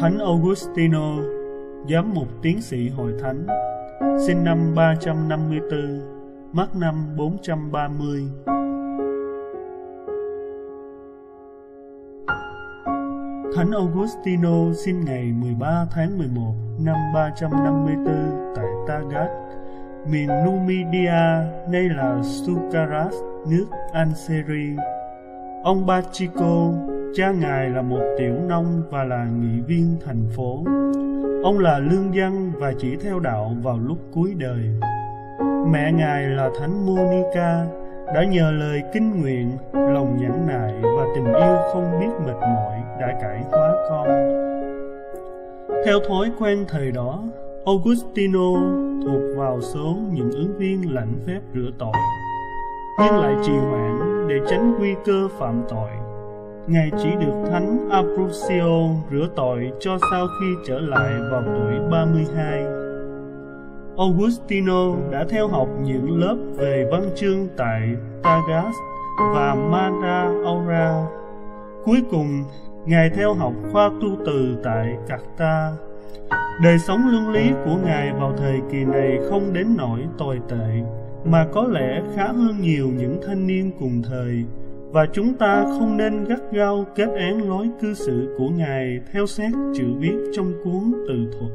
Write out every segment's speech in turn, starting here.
Thánh Augustino, giám mục tiến sĩ hội thánh, sinh năm 354, mất năm 430. Thánh Augustino sinh ngày 13 tháng 11 năm 354 tại Tagas, miền Numidia, nay là Sucaras, nước Algeria. Ông Pachico, cha ngài là một tiểu nông và là nghị viên thành phố. Ông là lương dân và chỉ theo đạo vào lúc cuối đời. Mẹ ngài là Thánh Monica, đã nhờ lời kinh nguyện, lòng nhẫn nại và tình yêu không biết mệt mỏi đã cải hóa con. Theo thói quen thời đó, Augustino thuộc vào số những ứng viên lãnh phép rửa tội, nhưng lại trì hoãn để tránh nguy cơ phạm tội. Ngài chỉ được Thánh Ambrôsiô rửa tội cho sau khi trở lại vào tuổi 32. Augustino đã theo học những lớp về văn chương tại Tagas và Mara Aura. Cuối cùng, Ngài theo học khoa tu từ tại Carthage. Đời sống luân lý của Ngài vào thời kỳ này không đến nỗi tồi tệ, mà có lẽ khá hơn nhiều những thanh niên cùng thời, và chúng ta không nên gắt gao kết án lối cư xử của Ngài theo xét chữ viết trong cuốn Từ Thuật.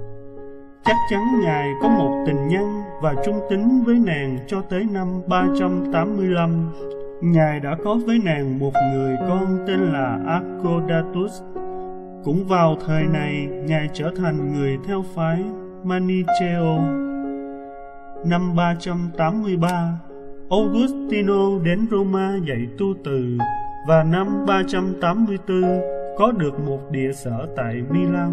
Chắc chắn Ngài có một tình nhân và trung tín với nàng cho tới năm 385. Ngài đã có với nàng một người con tên là Arcodatus. Cũng vào thời này, Ngài trở thành người theo phái Manicheo. Năm 383, Augustino đến Roma dạy tu từ, và năm 384 có được một địa sở tại Milan.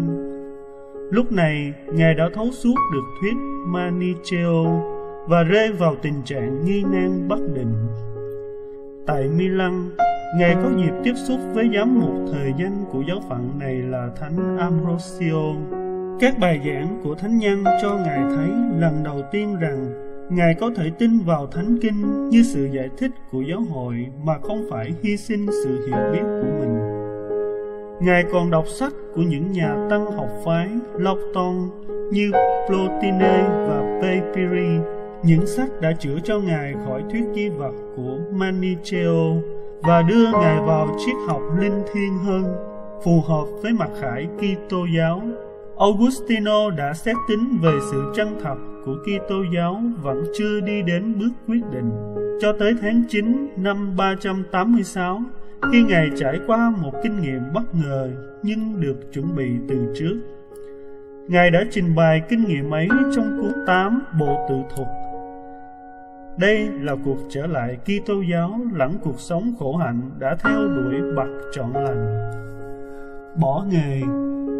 Lúc này, Ngài đã thấu suốt được thuyết Manicheo và rơi vào tình trạng nghi nan bất định. Tại Milan, Ngài có dịp tiếp xúc với giám mục thời danh của giáo phận này là Thánh Ambrôsiô. Các bài giảng của thánh nhân cho Ngài thấy lần đầu tiên rằng Ngài có thể tin vào Thánh Kinh như sự giải thích của giáo hội mà không phải hy sinh sự hiểu biết của mình. Ngài còn đọc sách của những nhà tăng học phái Lactantius như Plotine và Papias. Những sách đã chữa cho Ngài khỏi thuyết di vật của Manicheo và đưa Ngài vào triết học linh thiêng hơn, phù hợp với mặc khải Kitô giáo. Augustino đã xét tính về sự chân thật của Kitô giáo vẫn chưa đi đến bước quyết định, cho tới tháng 9 năm 386, khi Ngài trải qua một kinh nghiệm bất ngờ nhưng được chuẩn bị từ trước. Ngài đã trình bày kinh nghiệm ấy trong cuốn 8 Bộ Tự Thuật. Đây là cuộc trở lại Kitô giáo lẫn cuộc sống khổ hạnh đã theo đuổi bậc trọn lành. Bỏ nghề,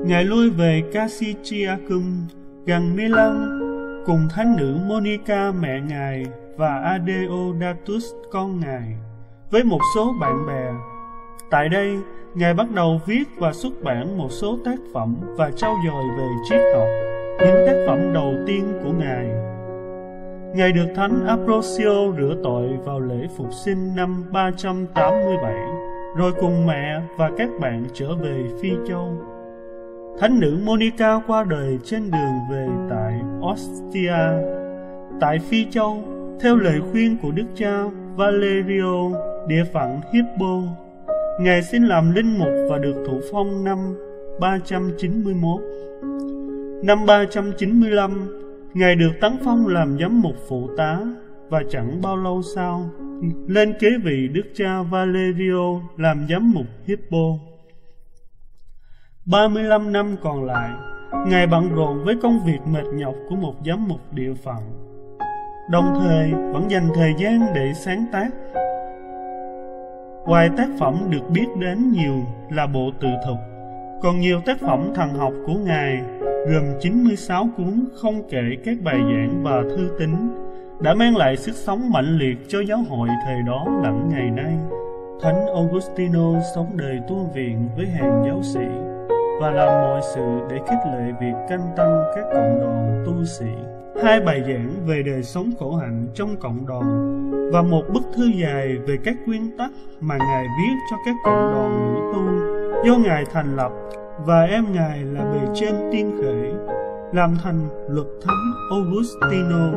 Ngài lui về Cassiciacum gần Milan cùng thánh nữ Monica mẹ Ngài và Adeodatus con Ngài với một số bạn bè. Tại đây, Ngài bắt đầu viết và xuất bản một số tác phẩm và trau dồi về triết học, những tác phẩm đầu tiên của Ngài. Ngài được Thánh Ambrôsiô rửa tội vào lễ Phục sinh năm 387, rồi cùng mẹ và các bạn trở về Phi Châu. Thánh nữ Monica qua đời trên đường về tại Ostia. Tại Phi Châu, theo lời khuyên của Đức cha Valerio, địa phận Hippo, Ngài xin làm linh mục và được thụ phong năm 391. Năm 395, Ngài được tấn phong làm giám mục phụ tá và chẳng bao lâu sau lên kế vị Đức cha Valerio làm giám mục Hippo. 35 năm còn lại, Ngài bận rộn với công việc mệt nhọc của một giám mục địa phận, đồng thời vẫn dành thời gian để sáng tác. Ngoài tác phẩm được biết đến nhiều là Bộ Tự Thuật, còn nhiều tác phẩm thần học của Ngài, gồm 96 cuốn không kể các bài giảng và thư tín, đã mang lại sức sống mãnh liệt cho giáo hội thời đó lẫn ngày nay. Thánh Augustino sống đời tu viện với hàng giáo sĩ và làm mọi sự để khích lệ việc canh tăng các cộng đoàn tu sĩ. Hai bài giảng về đời sống khổ hạnh trong cộng đoàn và một bức thư dài về các nguyên tắc mà Ngài viết cho các cộng đoàn nữ tu do Ngài thành lập và em ngài là bề trên tiên khể, làm thành luật thánh Augustino.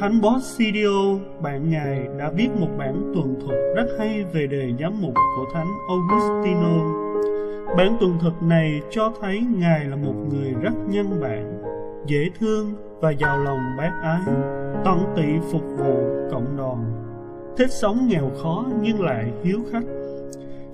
Thánh Possidio, bạn ngài, đã viết một bản tuần thuật rất hay về đề giám mục của thánh Augustino. Bản tuần thuật này cho thấy ngài là một người rất nhân bản, dễ thương và giàu lòng bác ái, tận tụy phục vụ cộng đoàn, thích sống nghèo khó nhưng lại hiếu khách.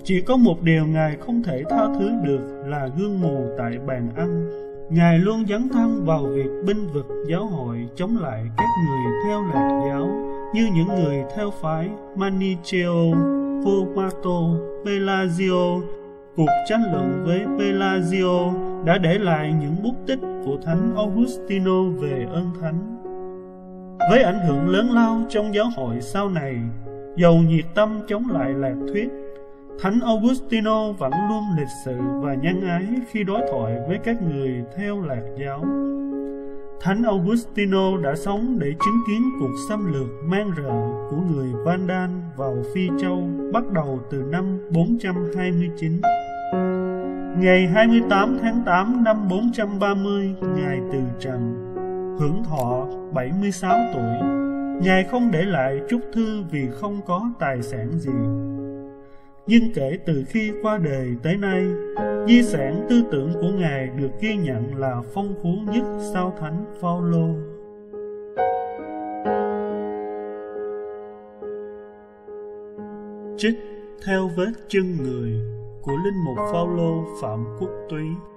Chỉ có một điều ngài không thể tha thứ được là gương mù tại bàn ăn. Ngài luôn dấn thân vào việc binh vực giáo hội, chống lại các người theo lạc giáo như những người theo phái Manicheo, Homato, Pelagio. Cuộc tranh luận với Pelagio đã để lại những bút tích của thánh Augustino về ơn thánh, với ảnh hưởng lớn lao trong giáo hội sau này. Giàu nhiệt tâm chống lại lạc thuyết, thánh Augustino vẫn luôn lịch sự và nhân ái khi đối thoại với các người theo lạc giáo. Thánh Augustino đã sống để chứng kiến cuộc xâm lược man rợ của người Vandal vào Phi Châu bắt đầu từ năm 429. Ngày 28 tháng 8 năm 430, ngài từ trần, hưởng thọ 76 tuổi. Ngài không để lại chúc thư vì không có tài sản gì. Nhưng kể từ khi qua đời tới nay, di sản tư tưởng của ngài được ghi nhận là phong phú nhất sau thánh Phaolô. Trích theo vết chân người của linh mục Phaolô Phạm Quốc Túy.